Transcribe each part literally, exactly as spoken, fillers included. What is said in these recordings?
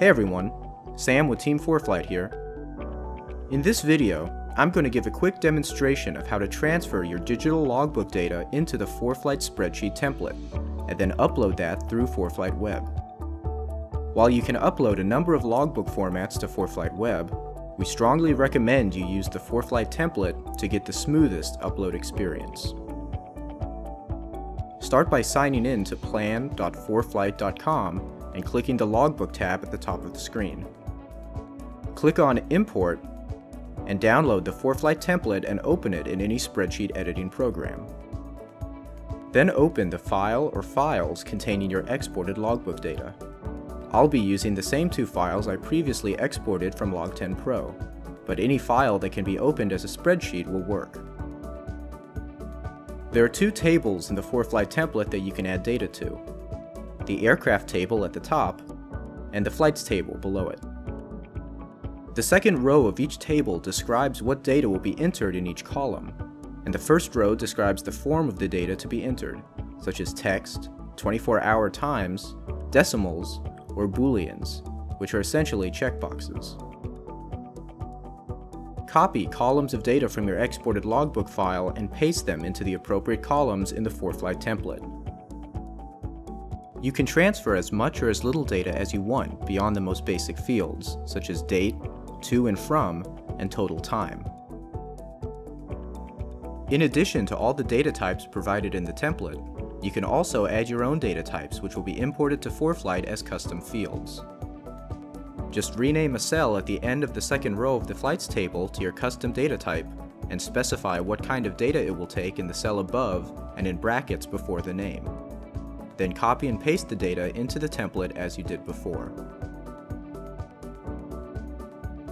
Hey everyone, Sam with Team ForeFlight here. In this video, I'm going to give a quick demonstration of how to transfer your digital logbook data into the ForeFlight spreadsheet template, and then upload that through ForeFlight Web. While you can upload a number of logbook formats to ForeFlight Web, we strongly recommend you use the ForeFlight template to get the smoothest upload experience. Start by signing in to plan dot foreflight dot com and clicking the Logbook tab at the top of the screen. Click on Import and download the ForeFlight template and open it in any spreadsheet editing program. Then open the file or files containing your exported logbook data. I'll be using the same two files I previously exported from LogTen Pro, but any file that can be opened as a spreadsheet will work. There are two tables in the ForeFlight template that you can add data to: the aircraft table at the top, and the flights table below it. The second row of each table describes what data will be entered in each column, and the first row describes the form of the data to be entered, such as text, twenty-four hour times, decimals, or booleans, which are essentially checkboxes. Copy columns of data from your exported logbook file and paste them into the appropriate columns in the ForeFlight template. You can transfer as much or as little data as you want beyond the most basic fields, such as date, to and from, and total time. In addition to all the data types provided in the template, you can also add your own data types, which will be imported to ForeFlight as custom fields. Just rename a cell at the end of the second row of the flights table to your custom data type, and specify what kind of data it will take in the cell above and in brackets before the name. Then copy and paste the data into the template as you did before.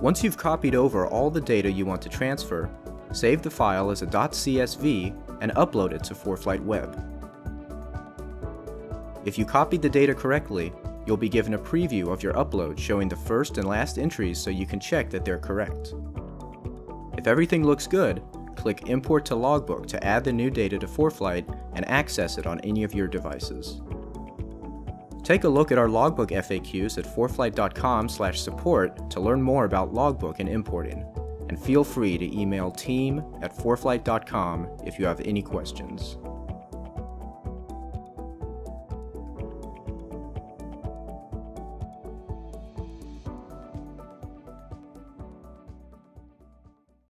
Once you've copied over all the data you want to transfer, save the file as a .csv and upload it to ForeFlight Web. If you copied the data correctly, you'll be given a preview of your upload showing the first and last entries so you can check that they're correct. If everything looks good, click Import to Logbook to add the new data to ForeFlight and access it on any of your devices. Take a look at our logbook F A Qs at foreflight dot com slash support to learn more about logbook and importing, and feel free to email team at foreflight dot com if you have any questions.